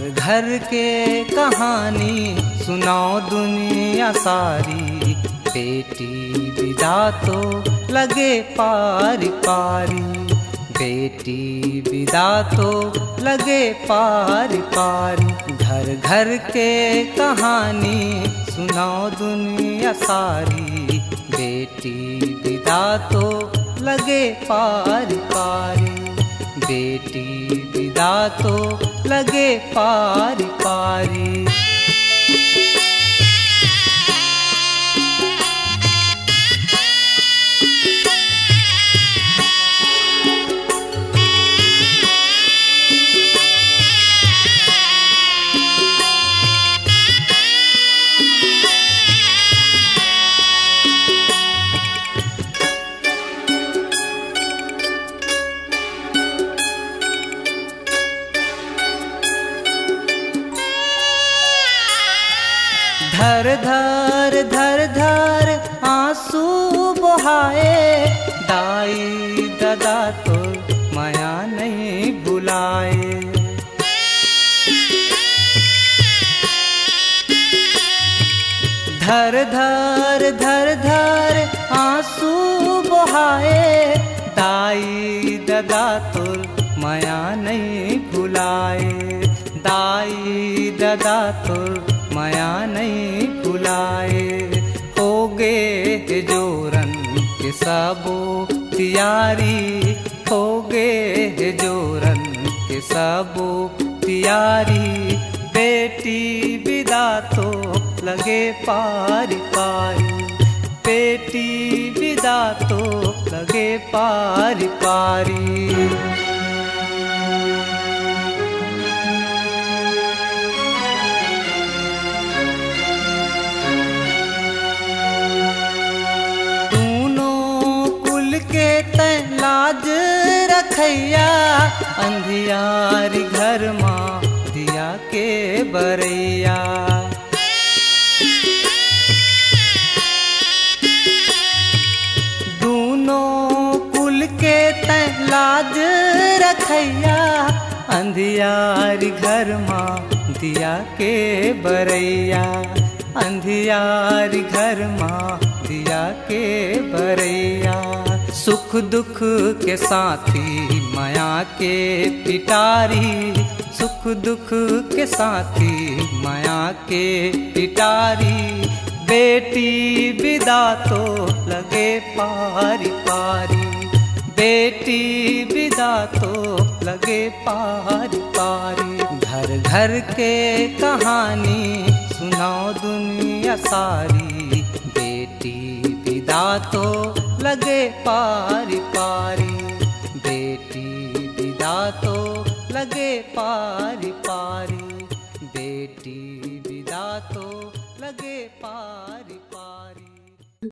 घर घर के कहानी सुनाओ दुनिया सारी, बेटी विदा तो लगे पारी पारी, बेटी विदा तो लगे पारी पारी। घर घर के कहानी सुनाओ दुनिया सारी, बेटी विदा तो लगे पारी पारी, बेटी विदा तो लगे पारी पारी। धर धर धर धर आंसू बहाए, दाई दादा तो माया नहीं भुलाए, धर धर धर धर आंसू बहाए, दाई दादा तो माया नहीं भुलाए, दाई दादा तो माया नहीं भुलाए। हो गए जोरन के सबो तैयारी, हो गए जोरन के सबो तैयारी, बेटी विदा तो लगे पारी पारी, बेटी विदा तो लगे पारी पारी। लाज रखैया अंधियारी घर माँ दिया के बरैया, दोनों कुल के तै लाज रखैया अंधियारी घर माँ दिया के बरैया, अंधियारी घर माँ दिया के बरैया। सुख दुख के साथी माया के पिटारी, सुख दुख के साथी माया के पिटारी, बेटी विदा तो लगे पारी पारी, बेटी विदा तो लगे पारी पारी। घर घर के कहानी सुनाओ दुनिया सारी, बेटी विदा तो लगे पारी पारी, बेटी विदा तो लगे पारी।